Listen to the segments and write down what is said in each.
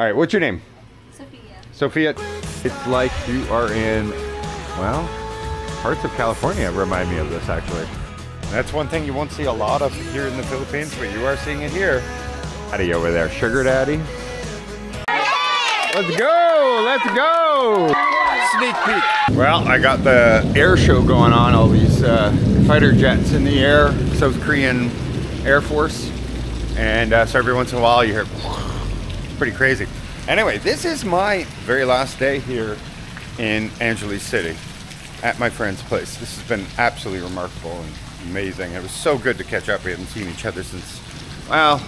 All right, what's your name? Sophia. It's like you are in, well, parts of California remind me of this, actually. And that's one thing you won't see a lot of here in the Philippines, but you are seeing it here. Daddy over there, Sugar Daddy. Let's go! Sneak peek. Well, I got the air show going on, all these fighter jets in the air, South Korean Air Force. And so every once in a while you hear, pretty crazy. Anyway, this is my very last day here in Angeles City at my friend's place. This has been absolutely remarkable and amazing. It was so good to catch up. We haven't seen each other since, well,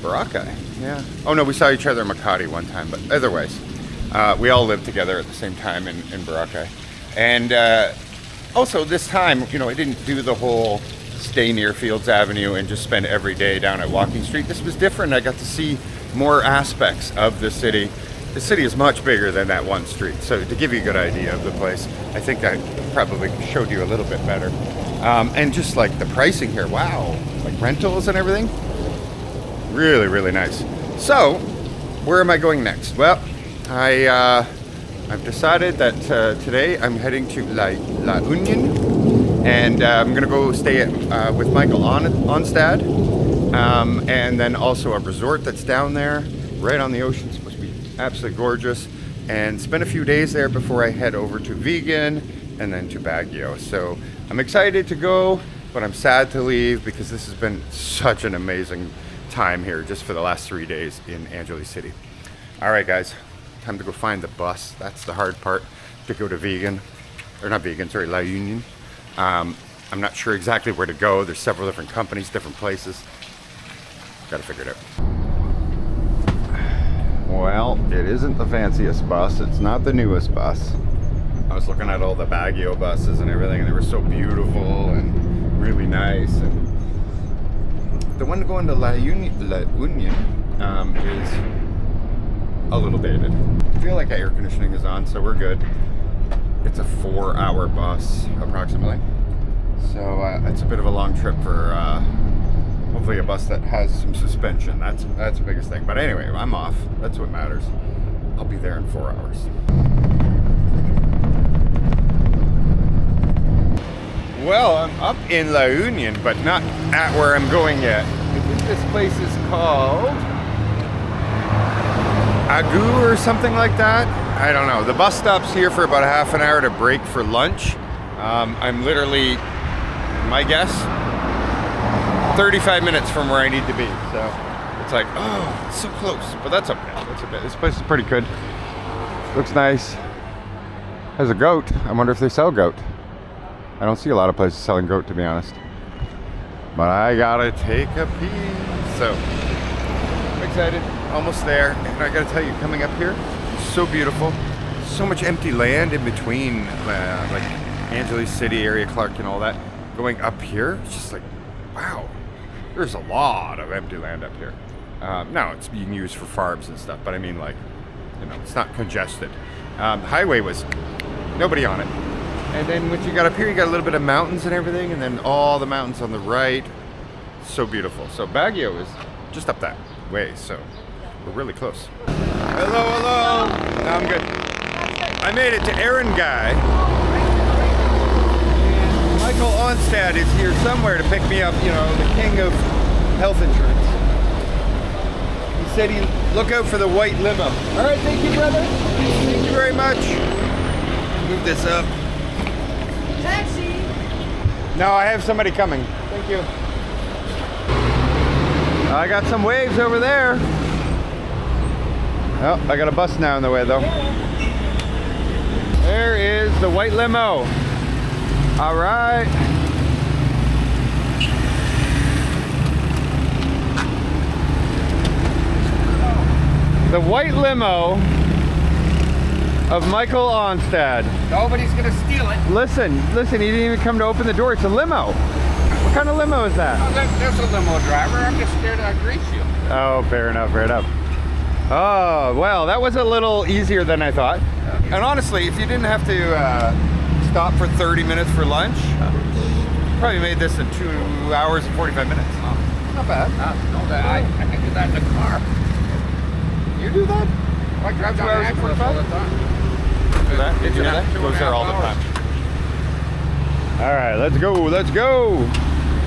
Boracay, yeah. Oh no, we saw each other in Makati one time, but otherwise, we all lived together at the same time in Boracay. And also this time, you know, I didn't do the whole stay near Fields Avenue and just spend every day down at Walking Street. This was different. I got to see more aspects of the city. The city is much bigger than that one street. So to give you a good idea of the place, I think I probably showed you a little bit better. And just like the pricing here, wow, like rentals and everything. Really, really nice. So where am I going next? Well, I've decided that today I'm heading to La Union, and I'm gonna go stay at, with Michael Onstad, and then also a resort that's down there, right on the ocean. It's supposed to be absolutely gorgeous, and spend a few days there before I head over to Vegan and then to Baguio. So I'm excited to go, but I'm sad to leave because this has been such an amazing time here just for the last 3 days in Angeles City. All right, guys. Time to go find the bus. That's the hard part, to go to Vegan, or not Vegan, sorry, La Union. I'm not sure exactly where to go. There's several different companies, different places. Gotta figure it out. Well, it isn't the fanciest bus. It's not the newest bus. I was looking at all the Baguio buses and everything, and they were so beautiful and really nice. And the one going to La Union is a little dated. I feel like our air conditioning is on, so we're good. It's a 4-hour bus, approximately. So it's a bit of a long trip for hopefully a bus that has some suspension. That's the biggest thing. But anyway, I'm off. That's what matters. I'll be there in 4 hours. Well, I'm up in La Union, but not at where I'm going yet. I think this place is called Agu or something like that. I don't know. The bus stops here for about a half an hour to break for lunch. I'm literally, my guess, 35 minutes from where I need to be. So it's like, oh, it's so close, but that's okay. That's okay. This place is pretty good. Looks nice. Has a goat. I wonder if they sell goat. I don't see a lot of places selling goat, to be honest. But I gotta take a pee. So I'm excited. Almost there, and I gotta tell you, coming up here, so beautiful, so much empty land in between, like Angeles City area, Clark, and all that. Going up here, it's just like, wow, there's a lot of empty land up here. Now it's being used for farms and stuff, but I mean, like, you know, it's not congested. The highway was nobody on it, and then once you got up here, you got a little bit of mountains and everything, and then all the mountains on the right. So beautiful. So Baguio is just up that way. So we're really close. Hello. No, I'm good. I made it to Aaron Guy. And Michael Onstad is here somewhere to pick me up, you know, the king of health insurance. He said he'd look out for the white limo. All right, thank you, brother. Thank you very much. Move this up. Taxi. No, I have somebody coming. Thank you. I got some waves over there. Oh, I got a bus now in the way, though. There is the white limo. All right. The white limo of Michael Onstad. Nobody's going to steal it. Listen, he didn't even come to open the door. It's a limo. What kind of limo is that? Oh, there's a limo driver. I'm just scared I'd greet you. Oh, fair enough. Oh, well, that was a little easier than I thought. And honestly, if you didn't have to stop for 30 minutes for lunch, you probably made this in 2 hours and 45 minutes. Not bad. Not bad. I can do that in the car. You do that? I drive 2 hours and 45 all the time. Did you goes there all the time. All right, let's go, let's go.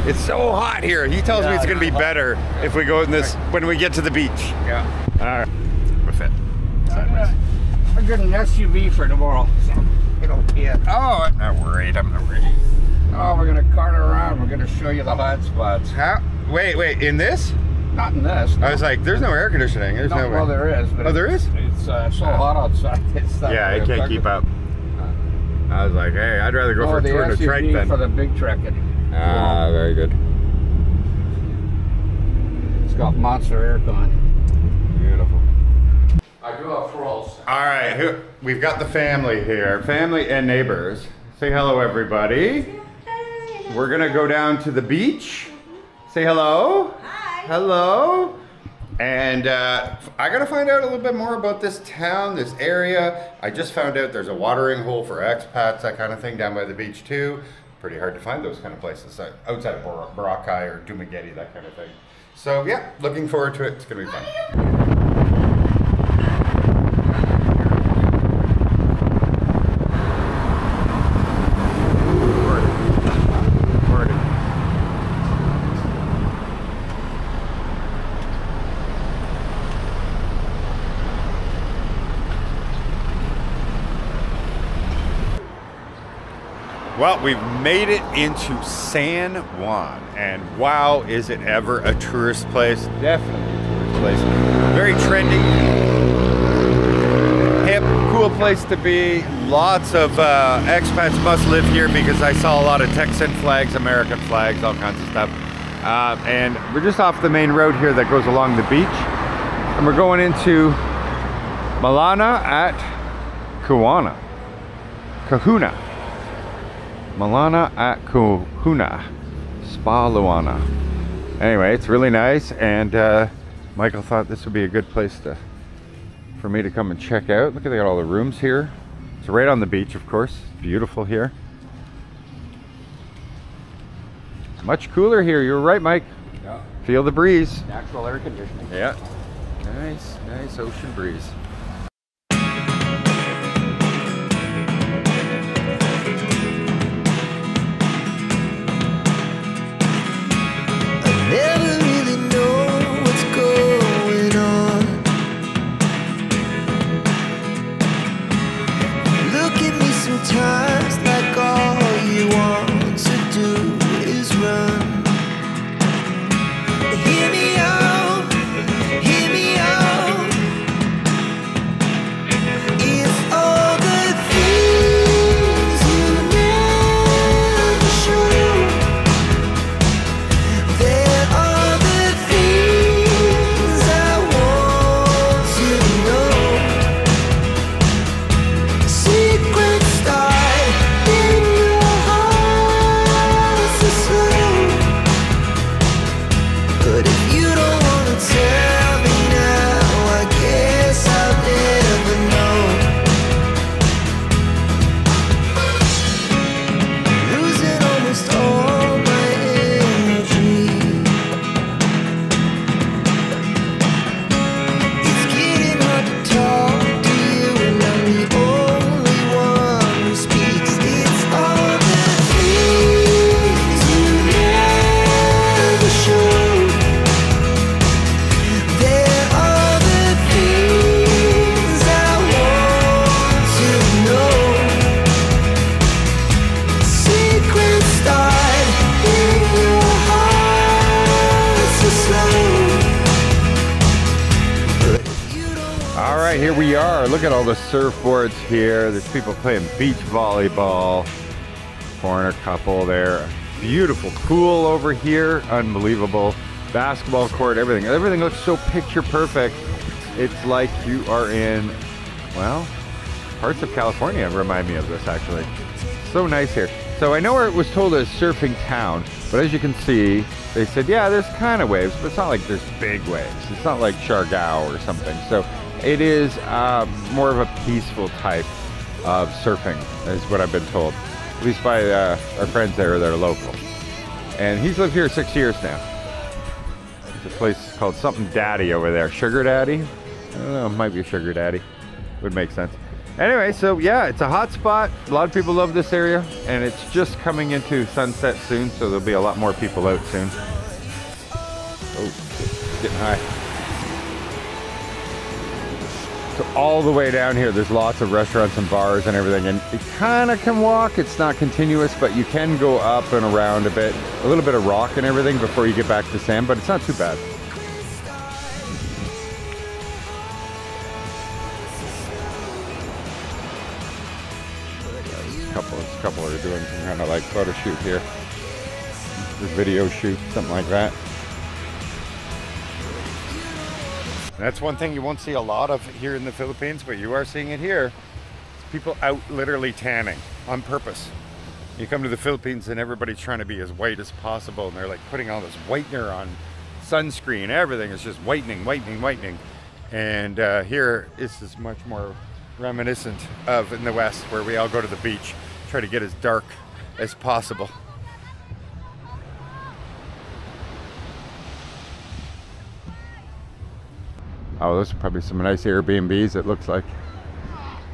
It's so hot here. He tells me it's going to be better if we go in this when we get to the beach. Yeah. All right. We're fit. Sideways. I got an SUV for tomorrow. It'll be it. Oh, I'm not worried. I'm not worried. Oh, we're going to cart around. We're going to show you the hot spots. How? Wait, wait. In this? Not in this. No. I was like, there's no air conditioning. There's no way. Well, there is. But there is? It's so hot outside. It's yeah, I can't keep up. I was like, hey, I'd rather go for a tour in a trek than for the big trek. Ah, very good. It's got monster aircon. Beautiful. I do have rolls. All right, we've got the family here. Family and neighbors. Say hello, everybody. We're gonna go down to the beach. Say hello. Hi. Hello. And I gotta find out a little bit more about this town, this area. I just found out there's a watering hole for expats, that kind of thing, down by the beach too. Pretty hard to find those kind of places outside of Boracay or Dumaguete, that kind of thing. So yeah, looking forward to it. It's gonna be fun. Well, we've made it into San Juan, and wow, is it ever a tourist place. Definitely a tourist place. Very trendy, hip, cool place to be. Lots of expats must live here because I saw a lot of Texan flags, American flags, all kinds of stuff. And we're just off the main road here that goes along the beach, and we're going into Malana at Kahuna. Malana at Kahuna, Spa Luana. Anyway, it's really nice, and Michael thought this would be a good place for me to come and check out. Look at, they got all the rooms here. It's right on the beach, of course. It's beautiful here. Much cooler here. You're right, Mike. Yeah. Feel the breeze. Natural air conditioning. Yeah. Nice, nice ocean breeze. Here we are. Look at all the surfboards here. There's people playing beach volleyball. Foreigner couple there. Beautiful pool over here. Unbelievable. Basketball court, everything. Everything looks so picture perfect. It's like you are in, well, parts of California remind me of this actually. So nice here. So I know where it was told as surfing town, but as you can see, they said, yeah, there's kind of waves, but it's not like there's big waves. It's not like Siargao or something. So it is more of a peaceful type of surfing, is what I've been told, at least by our friends there that are local. And he's lived here 6 years now. There's a place called something Daddy over there, Sugar Daddy. I don't know, it might be a sugar daddy. Would make sense. Anyway, so yeah, it's a hot spot. A lot of people love this area, and it's just coming into sunset soon, so there'll be a lot more people out soon. Oh, getting high. So all the way down here, there's lots of restaurants and bars and everything, and you kind of can walk. It's not continuous, but you can go up and around a bit, a little bit of rock and everything before you get back to sand, but it's not too bad. Couple are doing some kind of like photo shoot here, this video shoot, something like that. That's one thing you won't see a lot of here in the Philippines, but you are seeing it here. It's people out literally tanning on purpose. You come to the Philippines and everybody's trying to be as white as possible, and they're like putting all this whitener on, sunscreen, everything is just whitening, whitening, whitening. And here, this is much more reminiscent of in the West, where we all go to the beach, try to get as dark as possible. Oh, those are probably some nice Airbnbs, it looks like.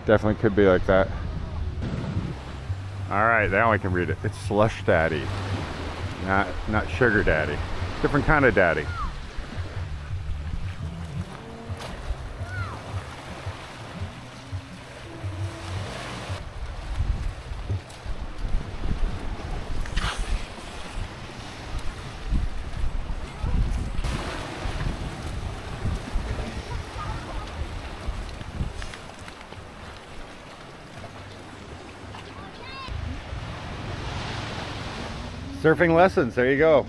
Definitely could be like that. All right, now I can read it. It's Slush Daddy, not Sugar Daddy. Different kind of daddy. Surfing lessons, there you go.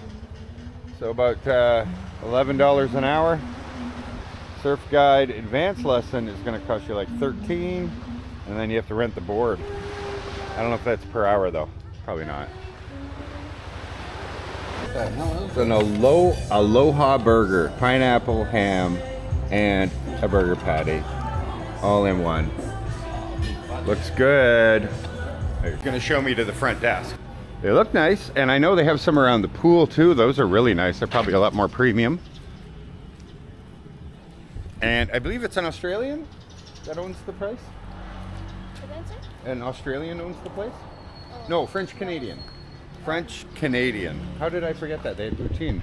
So about $11 an hour. Surf guide advanced lesson is gonna cost you like 13, and then you have to rent the board. I don't know if that's per hour though, probably not. What the hell is an Aloha Burger, pineapple, ham, and a burger patty, all in one. Looks good. You're gonna show me to the front desk. They look nice, and I know they have some around the pool too. Those are really nice. They're probably a lot more premium. And I believe it's an Australian that owns the place. An Australian owns the place? Oh. No, French-Canadian. French-Canadian. How did I forget that? They had poutine.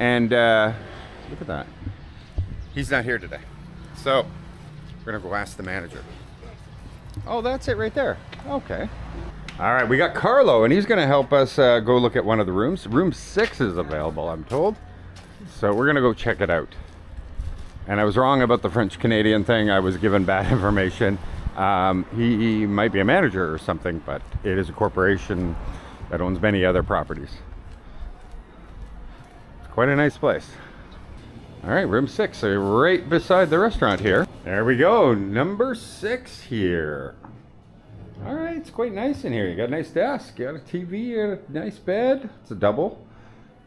And look at that. He's not here today. So we're gonna go ask the manager. Oh, that's it right there. Okay. All right, we got Carlo, and he's going to help us go look at one of the rooms. Room 6 is available, I'm told. So we're going to go check it out. And I was wrong about the French-Canadian thing. I was given bad information. He might be a manager or something, but it is a corporation that owns many other properties. It's quite a nice place. All right, room 6, so right beside the restaurant here. There we go, number 6 here. All right, it's quite nice in here. You got a nice desk, you got a TV, you got a nice bed. It's a double.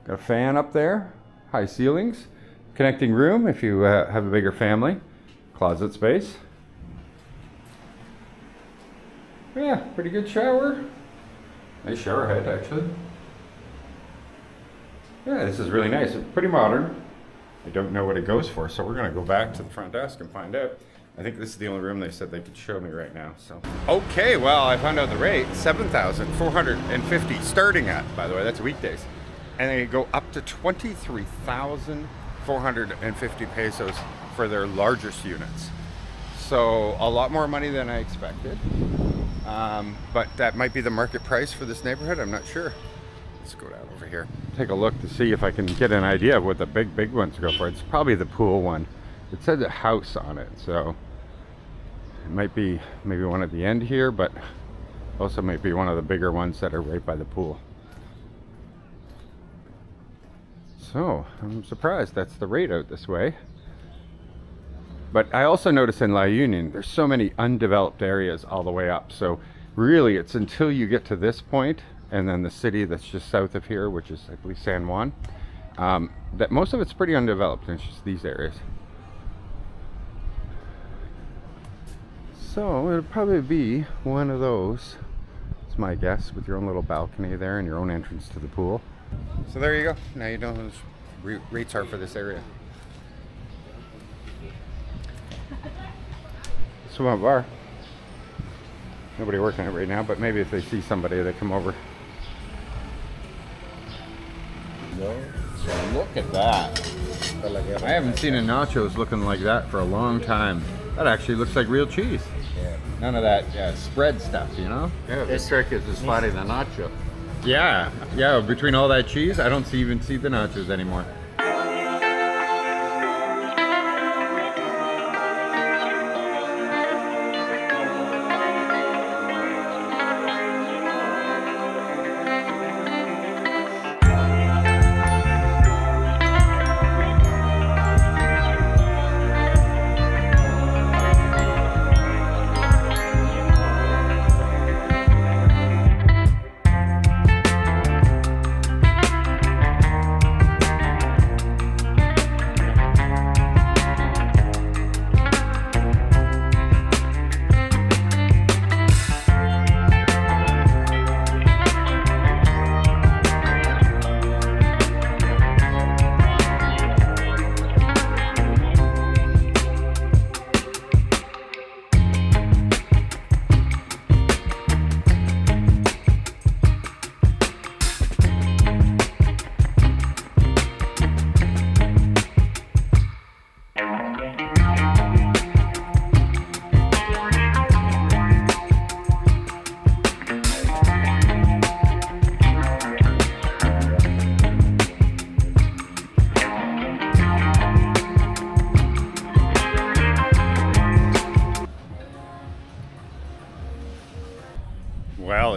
Got a fan up there, high ceilings. Connecting room if you have a bigger family. Closet space. Yeah, pretty good shower. Nice shower head, actually. Yeah, this is really nice. It's pretty modern. I don't know what it goes for, so we're gonna go back to the front desk and find out. I think this is the only room they said they could show me right now, so. Okay, well, I found out the rate, 7,450 starting at, by the way, that's weekdays. And they go up to 23,450 pesos for their largest units. So a lot more money than I expected. But that might be the market price for this neighborhood, I'm not sure. Let's go down over here. Take a look to see if I can get an idea of what the big ones go for. It's probably the pool one. It said a house on it, so it might be maybe one at the end here, but also might be one of the bigger ones that are right by the pool. So I'm surprised that's the rate out this way. But I also notice in La Union there's so many undeveloped areas all the way up, so really it's until you get to this point and then the city that's just south of here, which is I believe San Juan, that most of it's pretty undeveloped, and it's just these areas. So it'll probably be one of those, it's my guess, with your own little balcony there and your own entrance to the pool. So there you go. Now you know what those rates are for this area. next to my bar. Nobody working it right now, but maybe if they see somebody, they come over. No. So look at that. I haven't seen a nachos looking like that for a long time. That actually looks like real cheese. Yeah. None of that spread stuff, you know? Yeah, the trick is just finding the nacho. Yeah, yeah, between all that cheese, I don't even see the nachos anymore.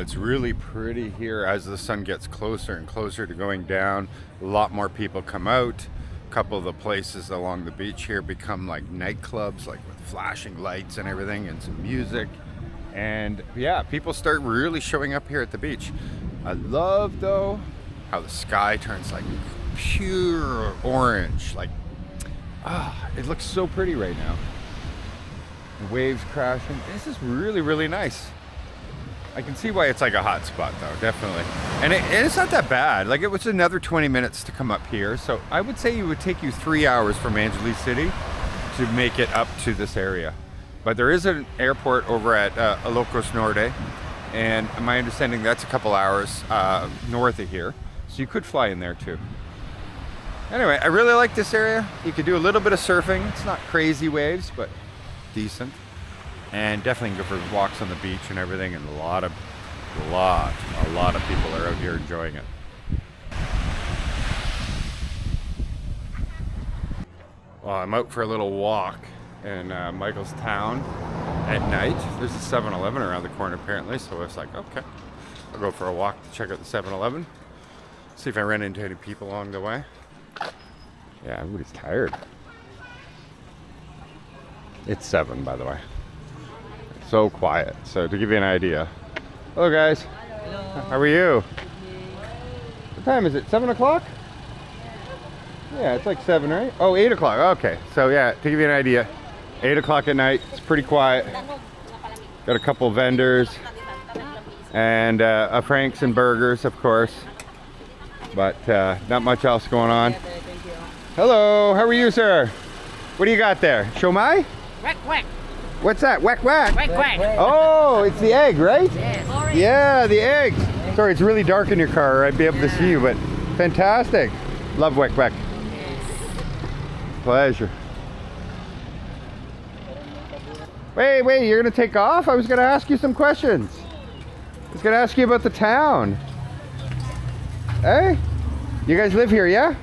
It's really pretty here as the sun gets closer and closer to going down. A lot more people come out. A couple of the places along the beach here become like nightclubs, like with flashing lights and everything and some music. And yeah, people start really showing up here at the beach. I love though how the sky turns like pure orange. Like, it looks so pretty right now. The waves crashing. This is really, really nice. I can see why it's like a hot spot though, definitely. And it's not that bad. Like it was another 20 minutes to come up here. So I would say it would take you 3 hours from Angeles City to make it up to this area. But there is an airport over at Ilocos Norte. And my understanding that's a couple hours north of here. So you could fly in there too. Anyway, I really like this area. You could do a little bit of surfing. It's not crazy waves, but decent. And definitely go for walks on the beach and everything, and a lot of people are out here enjoying it. Well, I'm out for a little walk in Michael's town at night. There's a 7-Eleven around the corner apparently, so I was like, okay, I'll go for a walk to check out the 7-Eleven. See if I run into any people along the way. Yeah, everybody's tired. It's 7 by the way. So quiet. So to give you an idea. Hello guys. Hello. How are you? What time is it? 7 o'clock? Yeah, it's like 7, right? Oh, 8 o'clock. Okay. So yeah, to give you an idea, 8 o'clock at night. It's pretty quiet. Got a couple vendors and a Franks and burgers, of course. But not much else going on. Hello. How are you, sir? What do you got there? Shomai? What's that? Whack whack. Whack whack. Oh, it's the egg, right? Yes. Yeah, the eggs. Sorry, it's really dark in your car. I'd be able to see you, but fantastic. Love whack whack. Yes. Pleasure. Wait, wait, you're gonna take off? I was gonna ask you some questions. I was gonna ask you about the town. Hey, you guys live here, yeah?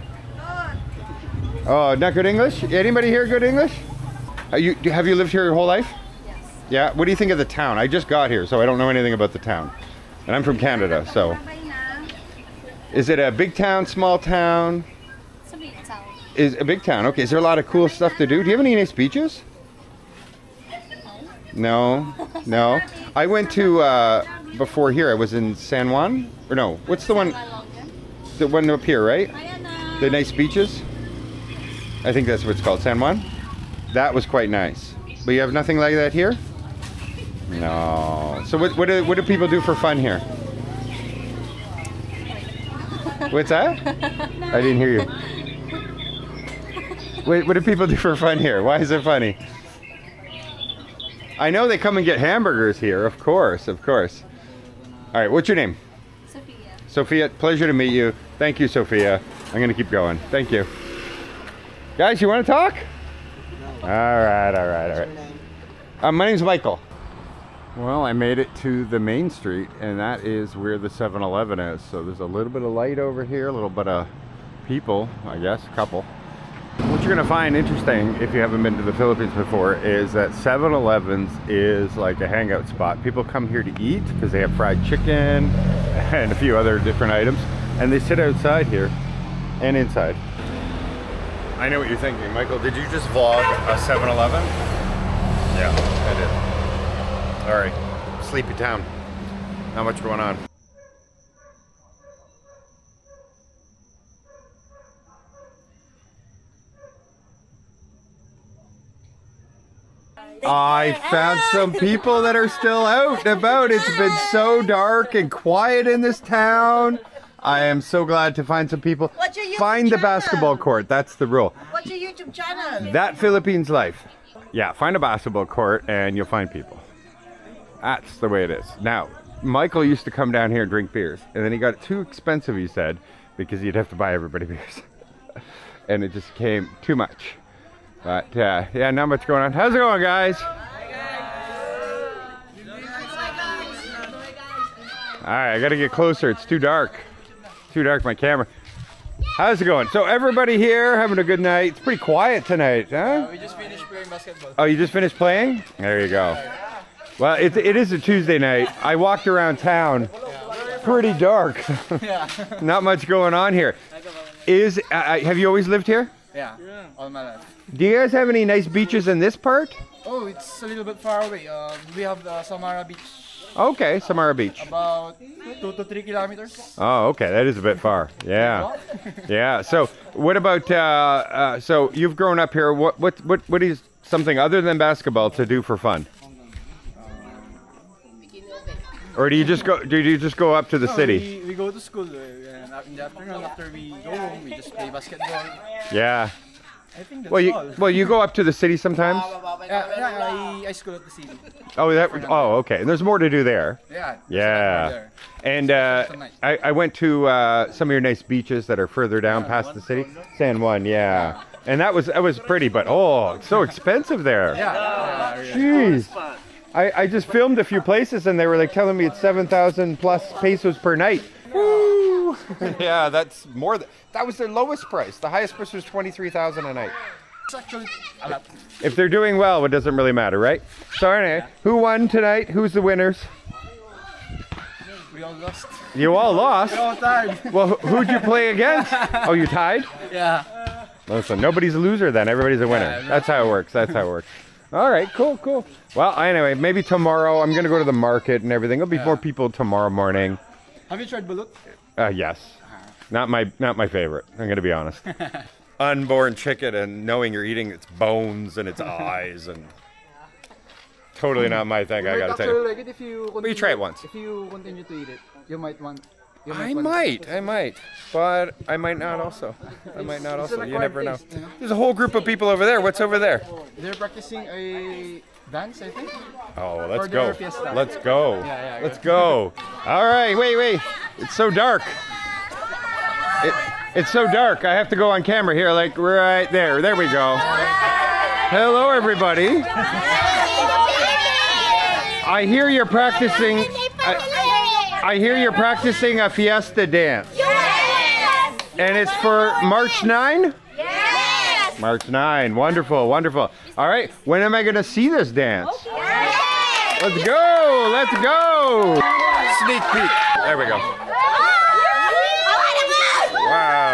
Oh, not good English? Anybody here good English? Have you lived here your whole life? Yes. Yeah? What do you think of the town? I just got here, so I don't know anything about the town. And I'm from Canada, so... Is it a big town, small town? It's a big town. Is a big town, okay. Is there a lot of cool stuff to do? Do you have any nice beaches? No. No? I went to, before here, I was in San Juan? Or no, what's the one? The one up here, right? The nice beaches? I think that's what it's called, San Juan? That was quite nice. But you have nothing like that here? No. So what do people do for fun here? What's that? I didn't hear you. Wait, what do people do for fun here? Why is it funny? I know they come and get hamburgers here, of course, of course. All right, what's your name? Sophia. Sophia, pleasure to meet you. Thank you, Sophia. I'm gonna keep going. Thank you. Guys, you wanna talk? No. All right, all right, all right. My name's Michael. Well, I made it to the main street, and that is where the 7-Eleven is. So there's a little bit of light over here, a little bit of people, I guess, a couple. What you're gonna find interesting if you haven't been to the Philippines before is that 7-Elevens is like a hangout spot. People come here to eat because they have fried chicken and a few other different items, and they sit outside here and inside. I know what you're thinking, Michael. Did you just vlog a 7-Eleven? Yeah, I did. All right, sleepy town. Not much going on. I found some people that are still out and about. It's been so dark and quiet in this town. I am so glad to find some people. What's your YouTube channel? Find the basketball court. That's the rule. What's your YouTube channel? That Philippines Life. Yeah, find a basketball court and you'll find people. That's the way it is. Now, Michael used to come down here and drink beers, and then he got too expensive, he said, because he'd have to buy everybody beers. And it just came too much. But yeah, not much going on. How's it going, guys? Hi, guys. All right, I gotta get closer. It's too dark. Too dark, my camera. How's it going? So everybody here having a good night. It's pretty quiet tonight, huh? We just finished playing basketball. Oh, you just finished playing? There you go. Well, it is a Tuesday night. I walked around town, pretty dark. Not much going on here. Have you always lived here? Yeah, all my life. Do you guys have any nice beaches in this part? Oh, it's a little bit far away. We have the Samara Beach. Okay, Samara Beach. About 2 to 3 kilometers. Oh, okay, that is a bit far. Yeah, yeah. So, what about? So, you've grown up here. What is something other than basketball to do for fun? Or do you just go? Do you just go up to the city? We go to school and in the afternoon after we go home, we just play basketball. Yeah. I think that's well, you go up to the city sometimes. Yeah, I school at the city. Oh, that. Oh, okay. And there's more to do there. Yeah. Yeah. There. And I went to some of your nice beaches that are further down past the city, San Juan. Yeah. And that was pretty, but oh, it's so expensive there. Yeah. Jeez. I just filmed a few places and they were like telling me it's 7,000 plus pesos per night. Woo! Yeah, that's more than, that was their lowest price. The highest price was 23,000 a night. If they're doing well, it doesn't really matter, right? So anyway, who won tonight? Who's the winners? We all lost. You all lost? We all tied. Well, who'd you play against? Oh, you tied? Yeah. Listen, nobody's a loser then. Everybody's a winner. That's how it works. That's how it works. All right, cool, cool. Well, anyway, maybe tomorrow I'm gonna go to the market and everything. There'll be more people tomorrow morning. Have you tried balut? Yes. Not my favorite. I'm gonna be honest. Unborn chicken and knowing you're eating its bones and its eyes and totally not my thing. I gotta tell you. Like it if you continue, you try it once. If you continue to eat it, you might want. I might, but I might not also. I might not also. You never know. There's a whole group of people over there. What's over there? They're practicing a dance, I think. Oh, let's go. Let's go. Yeah, yeah, let's go. All right, wait, wait. It's so dark. It's so dark. I have to go on camera here, like right there. There we go. Hello, everybody. I hear you're practicing. I hear you're practicing a fiesta dance. Yes! And it's for March 9? Yes! March 9, wonderful, wonderful. All right, when am I gonna see this dance? Yes! Let's go, let's go! Sneak peek, there we go. Wow.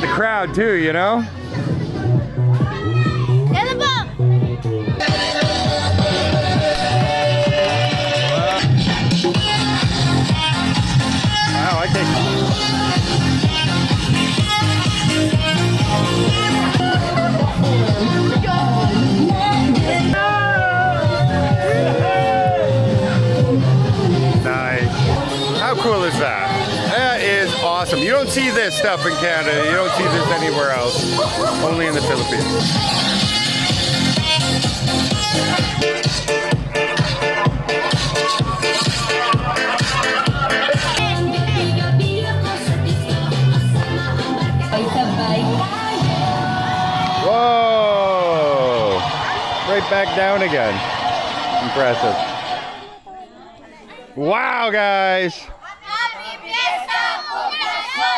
get the crowd too, you know? Cool is that? That is awesome. You don't see this stuff in Canada. You don't see this anywhere else. Only in the Philippines. Whoa! Right back down again. Impressive. Wow, guys!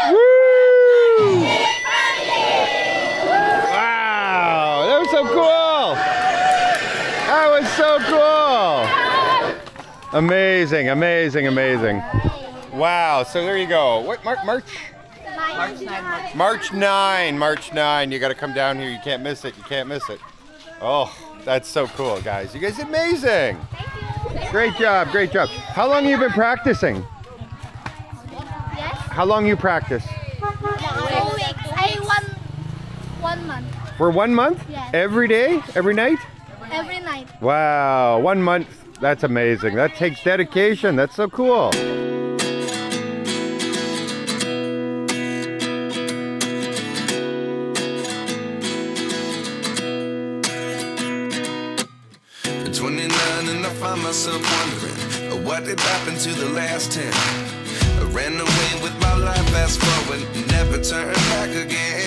Woo! Wow, that was so cool! That was so cool! Amazing, amazing, amazing. Wow, so there you go. What, March 9. March 9, you gotta come down here, you can't miss it, you can't miss it. Oh, that's so cool, guys. You guys are amazing! Thank you. Great job, great job. How long have you been practicing? How long you practice? 2 weeks. One month. For 1 month? Yeah. Every day? Every night? Every night. Wow, 1 month. That's amazing. That takes dedication. That's so cool. At 29 and I find myself wondering, what did happen to the last 10? I ran away with my life, fast forward, never turn back again.